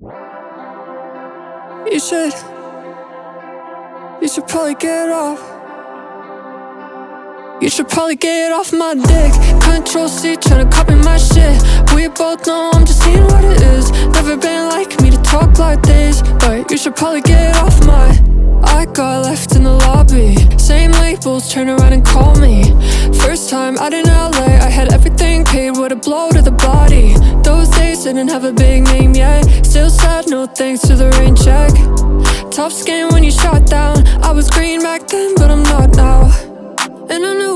You should probably get off. You should probably get off my dick. Control C, tryna copy my shit. We both know I'm just seeing what it is. Never been like me to talk like this, but you should probably get off my. I got left in the lobby. Same labels, turn around and call me. First time out in LA, I had everything paid with a blow to the body. Those days didn't have a big name yet. Still sad, no thanks to the rain check. Tough skin when you shot down. I was green back then, but I'm not now. And I knew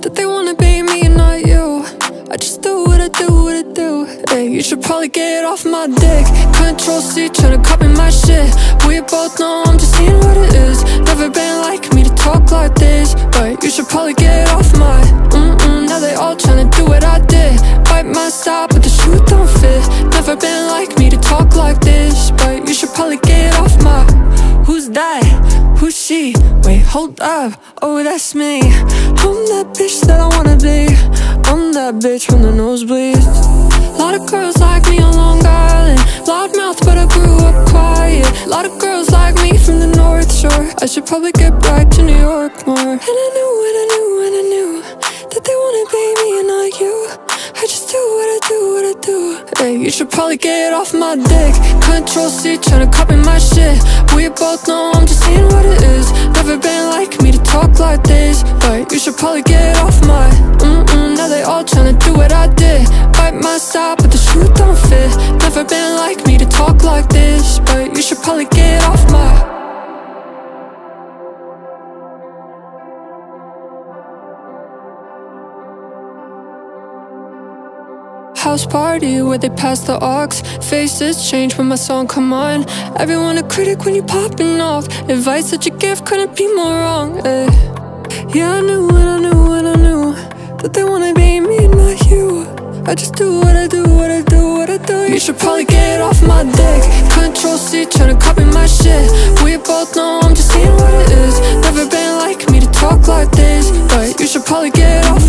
that they wanna be me and not you. I just do what I do, what I do. Hey, you should probably get off my dick. Control C, tryna copy my shit. We both know I'm just seeing what it is. Never been like me to talk like this, but you should probably get off my. Now they all tryna do what I did. Bite my style, but the shoe don't fit. Never been like me to talk like this, but you should probably get off my. Who's that? Who's she? Wait, hold up, oh that's me. I'm that bitch that I wanna be. I'm that bitch from the nosebleeds. Lot of girls like me on Long Island. Loud mouth, but I grew up quiet. Lot of girls like me from the North Shore. I should probably get back to New York more. And I knew that they wanna be me and not you. I just do what I do, what I do. Hey, you should probably get off my dick. Control C, tryna copy my shit. We both know I'm just seeing what it is. Never been like me to talk like this, but you should probably get off my. Now they all tryna do what I did. Bite my style, but the shoe don't fit. Never been like me to talk like this, but you should probably get off my. House party where they pass the aux. Faces change when my song come on. Everyone a critic when you popping off. Advice that you give couldn't be more wrong, eh. Yeah, I knew that they wanna be me and not you. I just do what I do, what I do, what I do. You should probably get off my dick. Control C, tryna copy my shit. We both know I'm just seeing what it is. Never been like me to talk like this, but you should probably get off.